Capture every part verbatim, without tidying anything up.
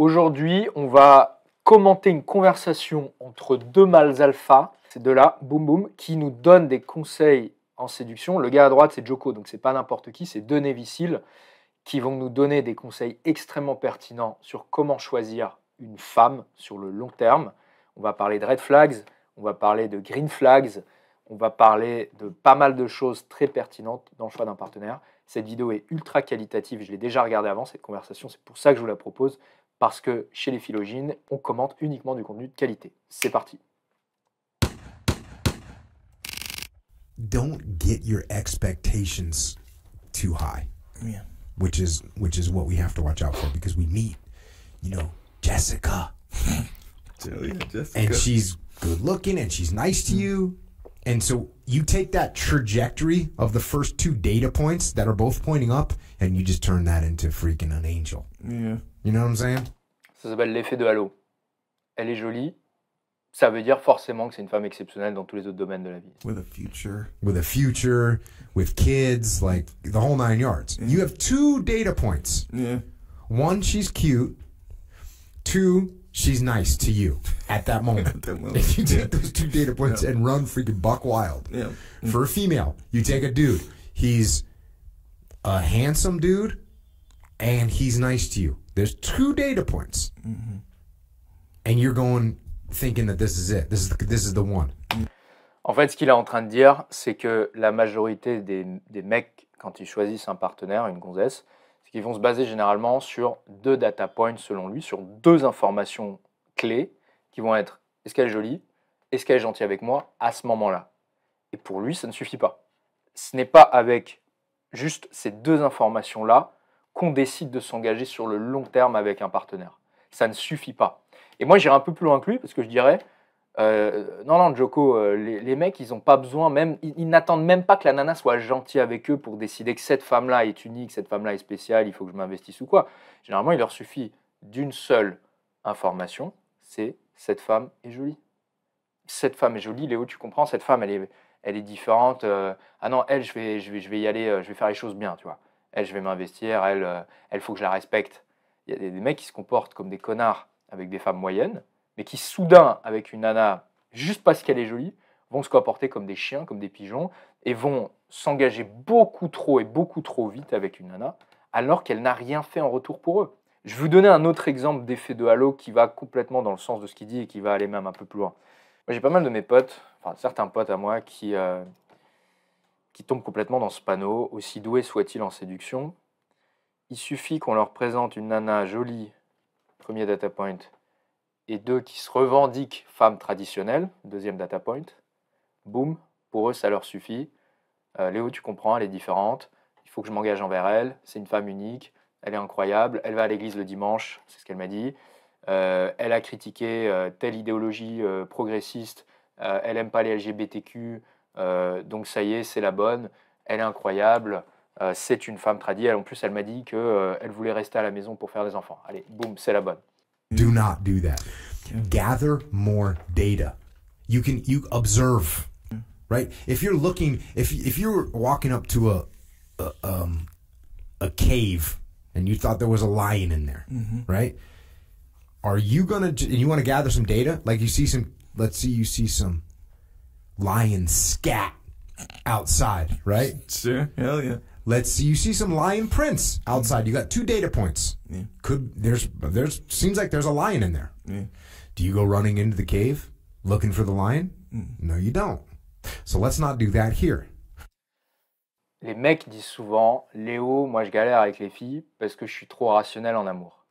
Aujourd'hui, on va commenter une conversation entre deux mâles alpha. Ces deux-là, boum boum, qui nous donnent des conseils en séduction. Le gars à droite, c'est Jocko, donc c'est pas n'importe qui, c'est deux néviciles qui vont nous donner des conseils extrêmement pertinents sur comment choisir une femme sur le long terme. On va parler de red flags, on va parler de green flags, on va parler de pas mal de choses très pertinentes dans le choix d'un partenaire. Cette vidéo est ultra qualitative, je l'ai déjà regardée avant, cette conversation, c'est pour ça que je vous la propose, parce que chez les Philogynes, on commente uniquement du contenu de qualité. C'est parti. Don't get your expectations too high. Yeah. Which is which is what we have to watch out for, because we meet, you know, Jessica. Oh, yeah, Jessica. And she's good looking and she's nice to you. And so you take that trajectory of the first two data points that are both pointing up and you just turn that into freaking an angel. Yeah. You know what I'm saying? Ça s'appelle l'effet de halo. Elle est jolie. Ça veut dire forcément que c'est une femme exceptionnelle dans tous les autres domaines de la vie. With a future. With a future, with kids, like the whole nine yards. Yeah. You have two data points. Yeah. One, she's cute. Two, she's nice to you at that moment. At that moment. If you take yeah. those two data points yeah. and run freaking buck wild. Yeah. For a female, you take a dude. He's a handsome dude and he's nice to you. There's two data points. Mm-hmm. And you're going... Thinking that this is it. This is the, this is the one. En fait, ce qu'il est en train de dire, c'est que la majorité des, des mecs, quand ils choisissent un partenaire, une gonzesse, c'est qu'ils vont se baser généralement sur deux data points, selon lui, sur deux informations clés qui vont être « est-ce qu'elle est jolie ? Est-ce qu'elle est gentille avec moi ?» à ce moment-là. Et pour lui, ça ne suffit pas. Ce n'est pas avec juste ces deux informations-là qu'on décide de s'engager sur le long terme avec un partenaire. Ça ne suffit pas. Et moi, j'irai un peu plus loin que lui, parce que je dirais, euh, non, non, Jocko, euh, les, les mecs, ils n'ont pas besoin, même, ils, ils n'attendent même pas que la nana soit gentille avec eux pour décider que cette femme-là est unique, cette femme-là est spéciale, il faut que je m'investisse ou quoi. Généralement, il leur suffit d'une seule information, c'est cette femme est jolie. Cette femme est jolie, Léo, tu comprends, cette femme, elle est, elle est différente. Euh, ah non, elle, je vais, je vais, je vais y aller, euh, je vais faire les choses bien, tu vois. Elle, je vais m'investir, elle, euh, elle faut que je la respecte. Il y a des, des mecs qui se comportent comme des connards avec des femmes moyennes, mais qui soudain, avec une nana, juste parce qu'elle est jolie, vont se comporter comme des chiens, comme des pigeons, et vont s'engager beaucoup trop et beaucoup trop vite avec une nana, alors qu'elle n'a rien fait en retour pour eux. Je vais vous donner un autre exemple d'effet de halo qui va complètement dans le sens de ce qu'il dit et qui va aller même un peu plus loin. Moi, j'ai pas mal de mes potes, enfin certains potes à moi, qui, euh, qui tombent complètement dans ce panneau, aussi doués soient-ils en séduction. Il suffit qu'on leur présente une nana jolie, premier data point, et deux qui se revendiquent femmes traditionnelles, deuxième data point, boum, pour eux ça leur suffit. Euh, Léo, tu comprends, elle est différente, il faut que je m'engage envers elle, c'est une femme unique, elle est incroyable, elle va à l'église le dimanche, c'est ce qu'elle m'a dit, euh, elle a critiqué euh, telle idéologie euh, progressiste, euh, elle n'aime pas les L G B T Q, euh, donc ça y est, c'est la bonne, elle est incroyable. Euh, c'est une femme tradie. En plus, elle m'a dit qu'elle euh, voulait rester à la maison pour faire des enfants. Allez, boum, c'est la bonne. Do not do that. Gather more data. You can you observe, right? If you're looking, if if you're walking up to a a, um, a cave and you thought there was a lion in there, mm-hmm. right? Are you gonna and you want to gather some data? Like you see some, let's see, you see some lion scat outside, right? Sure, hell yeah. Let's see. You see some lion prints outside. You got two data points. Yeah. Could there's there's seems like there's a lion in there. Yeah. Do you go running into the cave looking for the lion? Mm. No, you don't. So let's not do that here. Les mecs disent souvent, Léo, moi je galère avec les filles parce que je suis trop rationnel en amour.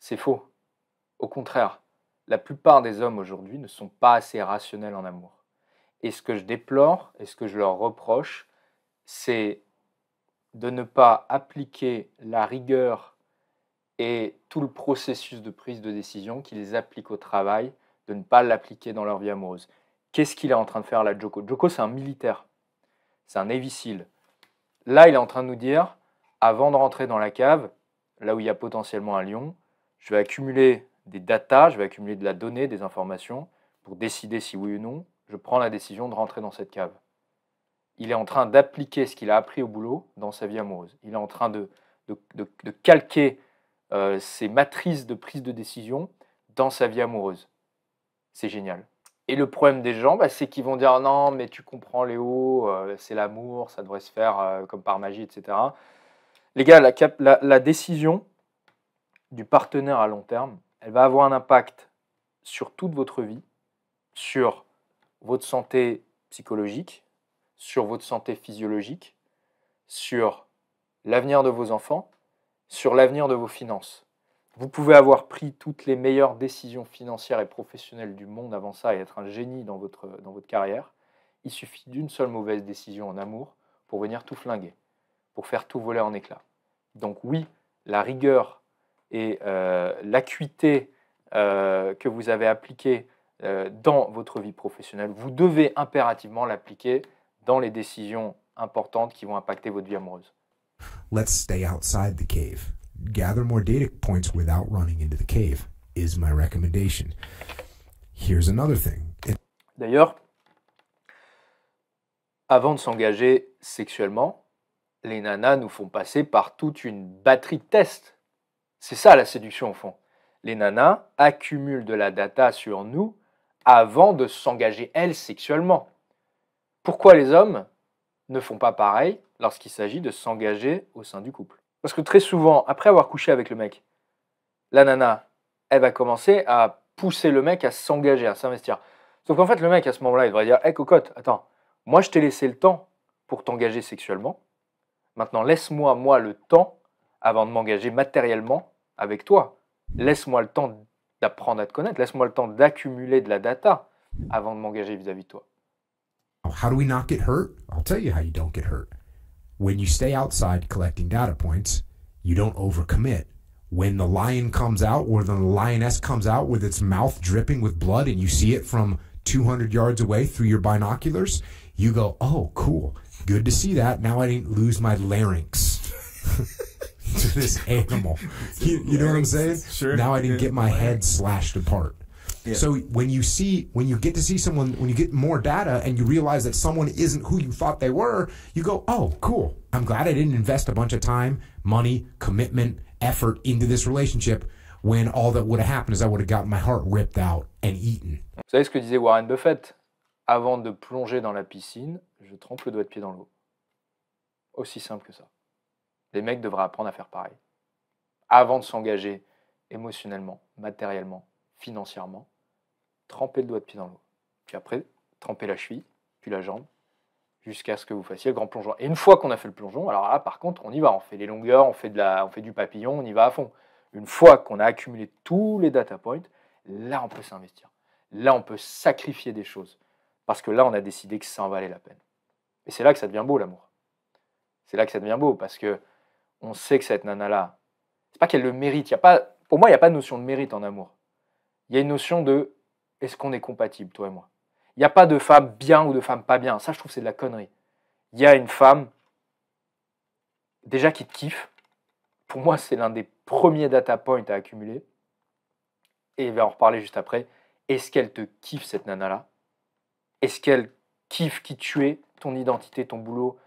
C'est faux. Au contraire, la plupart des hommes aujourd'hui ne sont pas assez rationnels en amour. Et ce que je déplore, et ce que je leur reproche, c'est de ne pas appliquer la rigueur et tout le processus de prise de décision qu'ils appliquent au travail, de ne pas l'appliquer dans leur vie amoureuse. Qu'est-ce qu'il est en train de faire là, Jocko? Jocko, c'est un militaire, c'est un névicile. Là, il est en train de nous dire, avant de rentrer dans la cave, là où il y a potentiellement un lion, je vais accumuler des datas, je vais accumuler de la donnée, des informations, pour décider si oui ou non, je prends la décision de rentrer dans cette cave. Il est en train d'appliquer ce qu'il a appris au boulot dans sa vie amoureuse. Il est en train de, de, de, de calquer euh, ses matrices de prise de décision dans sa vie amoureuse. C'est génial. Et le problème des gens, bah, c'est qu'ils vont dire « Non, mais tu comprends Léo, euh, c'est l'amour, ça devrait se faire euh, comme par magie, et cetera » Les gars, la, cap la, la décision du partenaire à long terme, elle va avoir un impact sur toute votre vie, sur votre santé psychologique, sur votre santé physiologique, sur l'avenir de vos enfants, sur l'avenir de vos finances. Vous pouvez avoir pris toutes les meilleures décisions financières et professionnelles du monde avant ça et être un génie dans votre, dans votre carrière. Il suffit d'une seule mauvaise décision en amour pour venir tout flinguer, pour faire tout voler en éclats. Donc oui, la rigueur et euh, l'acuité euh, que vous avez appliquée euh, dans votre vie professionnelle, vous devez impérativement l'appliquer dans les décisions importantes qui vont impacter votre vie amoureuse. Let's stay outside the cave. Gather more data points without running into the cave is my recommendation. Here's another thing. D'ailleurs, avant de s'engager sexuellement, les nanas nous font passer par toute une batterie de tests. C'est ça la séduction au fond. Les nanas accumulent de la data sur nous avant de s'engager elles sexuellement. Pourquoi les hommes ne font pas pareil lorsqu'il s'agit de s'engager au sein du couple? Parce que très souvent, après avoir couché avec le mec, la nana, elle va commencer à pousser le mec à s'engager, à s'investir. Sauf qu'en fait, le mec, à ce moment-là, il devrait dire « Hé, hey, cocotte, attends, moi, je t'ai laissé le temps pour t'engager sexuellement. Maintenant, laisse-moi, moi, le temps avant de m'engager matériellement avec toi. Laisse-moi le temps d'apprendre à te connaître. Laisse-moi le temps d'accumuler de la data avant de m'engager vis-à-vis de toi. » How do we not get hurt? I'll tell you how you don't get hurt. When you stay outside collecting data points, you don't overcommit. When the lion comes out or the lioness comes out with its mouth dripping with blood and you see it from two hundred yards away through your binoculars, you go, oh, cool. Good to see that. Now I didn't lose my larynx to this animal. You, you know what I'm saying? Sure. Now I didn't get my head slashed apart. Yeah. So when you see, when you get to see someone, when you get more data and you realize that someone isn't who you thought they were, you go, oh, cool. I'm glad I didn't invest a bunch of time, money, commitment, effort into this relationship when all that would have happened is I would have gotten my heart ripped out and eaten. Vous savez ce que disait Warren Buffett? Avant de plonger dans la piscine, je trempe le doigt de pied dans l'eau. Aussi simple que ça. Les mecs devraient apprendre à faire pareil. Avant de s'engager émotionnellement, matériellement, financièrement, tremper le doigt de pied dans l'eau. Puis après, tremper la cheville, puis la jambe, jusqu'à ce que vous fassiez le grand plongeon. Et une fois qu'on a fait le plongeon, alors là, par contre, on y va. On fait les longueurs, on fait, de la, on fait du papillon, on y va à fond. Une fois qu'on a accumulé tous les data points, là, on peut s'investir. Là, on peut sacrifier des choses. Parce que là, on a décidé que ça en valait la peine. Et c'est là que ça devient beau, l'amour. C'est là que ça devient beau, parce que on sait que cette nana-là, c'est pas qu'elle le mérite. Y a pas, pour moi, il n'y a pas de notion de mérite en amour. Il y a une notion de « est-ce qu'on est compatible, toi et moi ?» Il n'y a pas de femme bien ou de femme pas bien. Ça, je trouve, c'est de la connerie. Il y a une femme, déjà, qui te kiffe. Pour moi, c'est l'un des premiers data points à accumuler. Et il va en reparler juste après. Est-ce qu'elle te kiffe, cette nana-là? Est-ce qu'elle kiffe qui tu es, ton identité, ton boulot,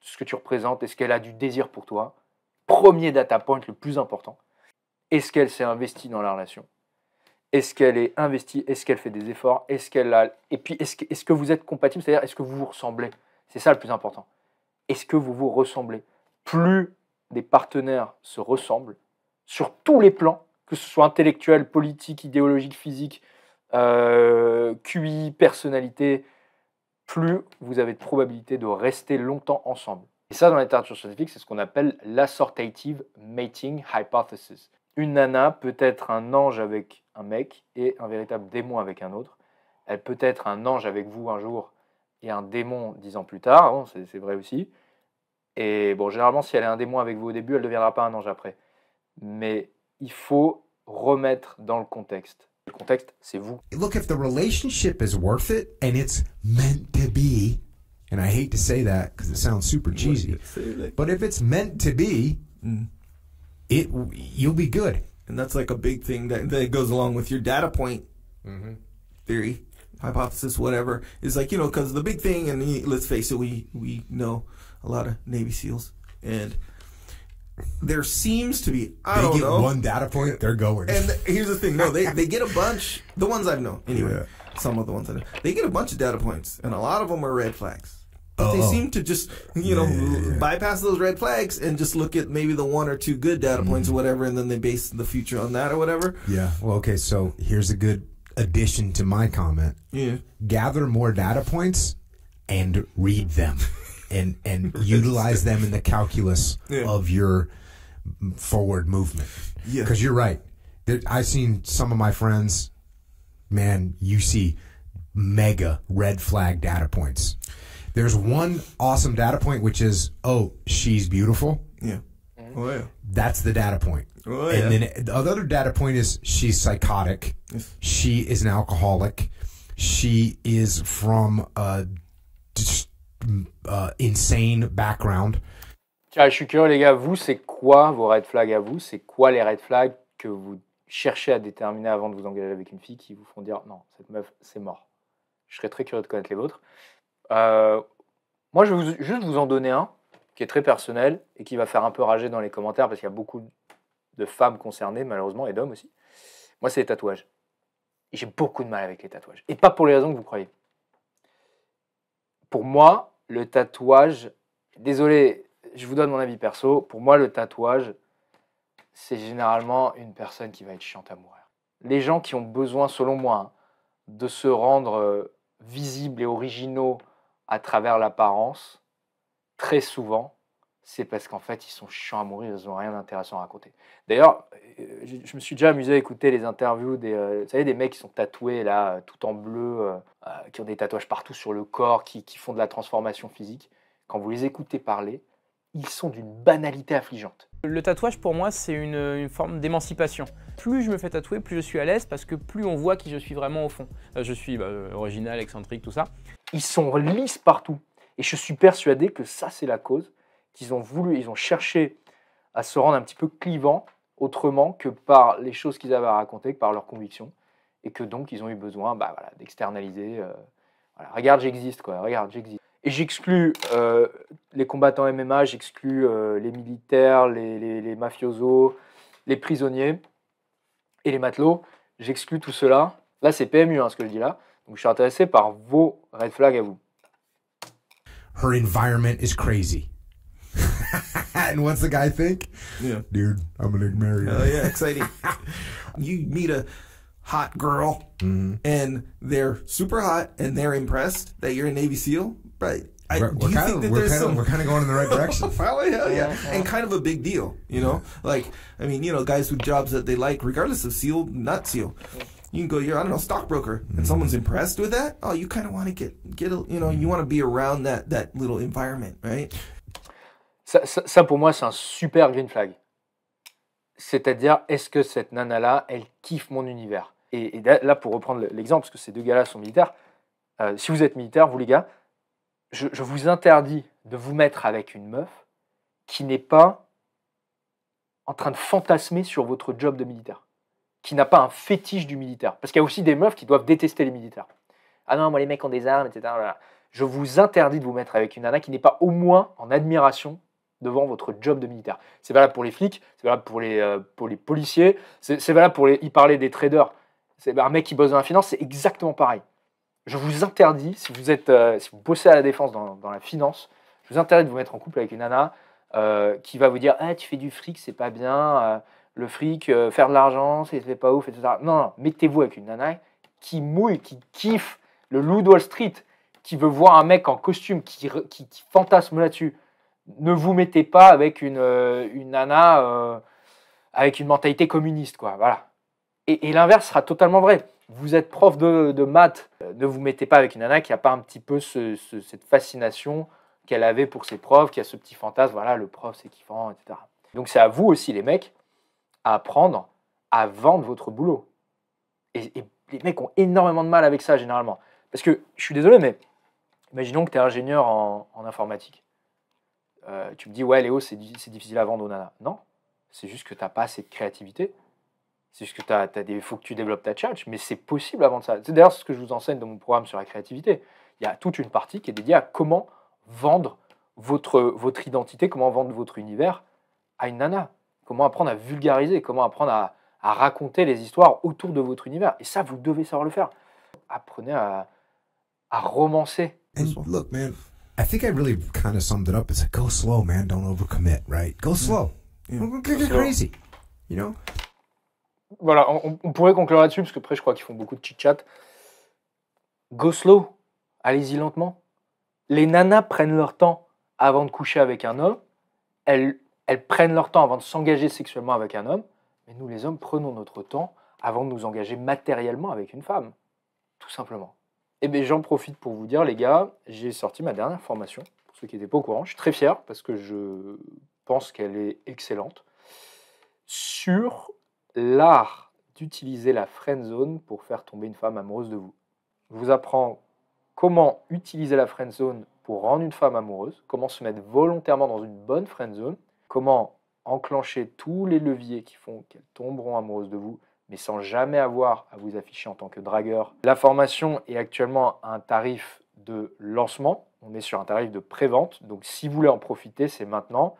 ce que tu représentes? Est-ce qu'elle a du désir pour toi? Premier data point, le plus important. Est-ce qu'elle s'est investie dans la relation? Est-ce qu'elle est investie? Est-ce qu'elle fait des efforts? Est-ce qu'elle a... Et puis, est-ce que, est-ce que vous êtes compatible? C'est-à-dire, est-ce que vous vous ressemblez? C'est ça le plus important. Est-ce que vous vous ressemblez? Plus des partenaires se ressemblent, sur tous les plans, que ce soit intellectuel, politique, idéologique, physique, euh, Q I, personnalité, plus vous avez de probabilité de rester longtemps ensemble. Et ça, dans la littérature scientifique, c'est ce qu'on appelle l'assortative mating hypothesis. Une nana peut être un ange avec un mec et un véritable démon avec un autre. Elle peut être un ange avec vous un jour et un démon dix ans plus tard. Bon, c'est vrai aussi. Et bon, généralement, si elle est un démon avec vous au début, elle ne deviendra pas un ange après. Mais il faut remettre dans le contexte. Le contexte, c'est vous. Look, if the relationship is worth it and it's meant to be, and I hate to say that because it sounds super cheesy, but if it's meant to be, mm. It you'll be good, and that's like a big thing that, that goes along with your data point mm-hmm. theory, hypothesis, whatever. Is like you know, because the big thing, and let's face it, we we know a lot of Navy SEALs, and there seems to be, I they don't get know. one data point, they're going. And the, here's the thing, no, they, they get a bunch, the ones I've known, anyway, yeah. some of the ones I know, they get a bunch of data points, and a lot of them are red flags. But oh. they seem to just, you know, yeah, yeah, yeah. bypass those red flags and just look at maybe the one or two good data points mm. or whatever, and then they base the future on that or whatever. Yeah, well, okay, so here's a good addition to my comment. Yeah. Gather more data points and read them. and and utilize them in the calculus yeah. of your forward movement. Yeah. Because you're right. There, I've seen some of my friends, man, you see mega red flag data points. There's one awesome data point, which is, oh, she's beautiful. Yeah. Oh, yeah. That's the data point. Oh, yeah. And then it, the other data point is she's psychotic. Yes. She is an alcoholic. She is from a... Uh, insane background. Tiens, je suis curieux les gars, vous c'est quoi vos red flags à vous? C'est quoi les red flags que vous cherchez à déterminer avant de vous engager avec une fille qui vous font dire non, cette meuf c'est mort? Je serais très curieux de connaître les vôtres. Euh, moi je vais vous, juste vous en donner un qui est très personnel et qui va faire un peu rager dans les commentaires parce qu'il y a beaucoup de femmes concernées malheureusement et d'hommes aussi. Moi c'est les tatouages. J'ai beaucoup de mal avec les tatouages et pas pour les raisons que vous croyez. Pour moi, le tatouage, désolé, je vous donne mon avis perso, pour moi le tatouage, c'est généralement une personne qui va être chiante à mourir. Les gens qui ont besoin, selon moi, de se rendre visibles et originaux à travers l'apparence, très souvent, c'est parce qu'en fait, ils sont chiants à mourir, ils n'ont rien d'intéressant à raconter. D'ailleurs, je me suis déjà amusé à écouter les interviews des, euh, vous savez, des mecs qui sont tatoués là, tout en bleu, euh, euh, qui ont des tatouages partout sur le corps, qui, qui font de la transformation physique. Quand vous les écoutez parler, ils sont d'une banalité affligeante. Le tatouage, pour moi, c'est une, une forme d'émancipation. Plus je me fais tatouer, plus je suis à l'aise, parce que plus on voit qui je suis vraiment au fond. Je suis bah, original, excentrique, tout ça. Ils sont lisses partout. Et je suis persuadé que ça, c'est la cause. Ils ont voulu, ils ont cherché à se rendre un petit peu clivant autrement que par les choses qu'ils avaient à raconter, que par leurs convictions, et que donc ils ont eu besoin bah, voilà, d'externaliser. Euh, voilà. Regarde, j'existe, quoi, regarde, j'existe. Et j'exclus euh, les combattants M M A, j'exclus euh, les militaires, les, les, les mafiosos, les prisonniers et les matelots, j'exclus tout cela. Là, c'est P M U, hein, ce que je dis là. Donc je suis intéressé par vos red flags à vous. Her environment is crazy. And what's the guy think? Yeah. Dude, I'm gonna marry you. Oh yeah, exciting. You meet a hot girl mm-hmm. and they're super hot and they're impressed that you're a Navy SEAL, right? I, we're, we're, kind of, we're, kind of, we're kind of going in the right direction. Probably, hell yeah. And kind of a big deal, you know? Like, I mean, you know, guys with jobs that they like, regardless of SEAL, not SEAL. You can go, you're, I don't know, stockbroker, and mm-hmm. someone's impressed with that. Oh, you kind of want to get, get a, you know, you want to be around that, that little environment, right? Ça, ça, ça, pour moi, c'est un super green flag. C'est-à-dire, est-ce que cette nana-là, elle kiffe mon univers? Et, et là, pour reprendre l'exemple, parce que ces deux gars-là sont militaires, euh, si vous êtes militaire, vous les gars, je, je vous interdis de vous mettre avec une meuf qui n'est pas en train de fantasmer sur votre job de militaire, qui n'a pas un fétiche du militaire. Parce qu'il y a aussi des meufs qui doivent détester les militaires. Ah non, moi, les mecs ont des armes, et cetera. Voilà. Je vous interdis de vous mettre avec une nana qui n'est pas au moins en admiration devant votre job de militaire. C'est valable pour les flics, c'est valable pour les, euh, pour les policiers, c'est valable pour les... Il parlait des traders. Un mec qui bosse dans la finance, c'est exactement pareil. Je vous interdis, si vous, êtes, euh, si vous bossez à la défense dans, dans la finance, je vous interdis de vous mettre en couple avec une nana euh, qui va vous dire ah, « tu fais du fric, c'est pas bien, euh, le fric, euh, faire de l'argent, c'est pas ouf, et cetera » Non, non, mettez-vous avec une nana qui mouille, qui kiffe le loup de Wall Street, qui veut voir un mec en costume, qui, qui, qui fantasme là-dessus. Ne vous mettez pas avec une, euh, une nana euh, avec une mentalité communiste, quoi. Voilà. Et, et l'inverse sera totalement vrai. Vous êtes prof de, de maths, ne vous mettez pas avec une nana qui n'a pas un petit peu ce, ce, cette fascination qu'elle avait pour ses profs, qui a ce petit fantasme, voilà, le prof c'est kiffant, et cetera. Donc c'est à vous aussi, les mecs, à apprendre à vendre votre boulot. Et, et les mecs ont énormément de mal avec ça, généralement. Parce que, je suis désolé, mais imaginons que tu es ingénieur en, en informatique. Euh, tu me dis, ouais, Léo, c'est difficile à vendre aux nanas. Non, c'est juste que tu n'as pas assez de créativité. C'est juste que tu as, t'as des, faut que tu développes ta tchatch, mais c'est possible à vendre ça. C'est d'ailleurs ce que je vous enseigne dans mon programme sur la créativité. Il y a toute une partie qui est dédiée à comment vendre votre, votre identité, comment vendre votre univers à une nana, comment apprendre à vulgariser, comment apprendre à, à raconter les histoires autour de votre univers. Et ça, vous devez savoir le faire. Apprenez à, à romancer. And look, man, I think I really kind of summed it up. It's like, go slow, man, don't overcommit, right? Go slow. Yeah. We're gonna get crazy, you know? Voilà, on, on pourrait conclure là-dessus, parce que après, je crois qu'ils font beaucoup de chit-chat. Go slow, allez-y lentement. Les nanas prennent leur temps avant de coucher avec un homme. Elles, elles prennent leur temps avant de s'engager sexuellement avec un homme. Mais nous, les hommes, prenons notre temps avant de nous engager matériellement avec une femme. Tout simplement. Et bien, j'en profite pour vous dire, les gars, j'ai sorti ma dernière formation. Pour ceux qui n'étaient pas au courant, je suis très fier parce que je pense qu'elle est excellente. Sur l'art d'utiliser la friend zone pour faire tomber une femme amoureuse de vous. Je vous apprends comment utiliser la friend zone pour rendre une femme amoureuse, comment se mettre volontairement dans une bonne friend zone, comment enclencher tous les leviers qui font qu'elles tomberont amoureuses de vous, mais sans jamais avoir à vous afficher en tant que dragueur. La formation est actuellement à un tarif de lancement. On est sur un tarif de prévente. Donc si vous voulez en profiter, c'est maintenant.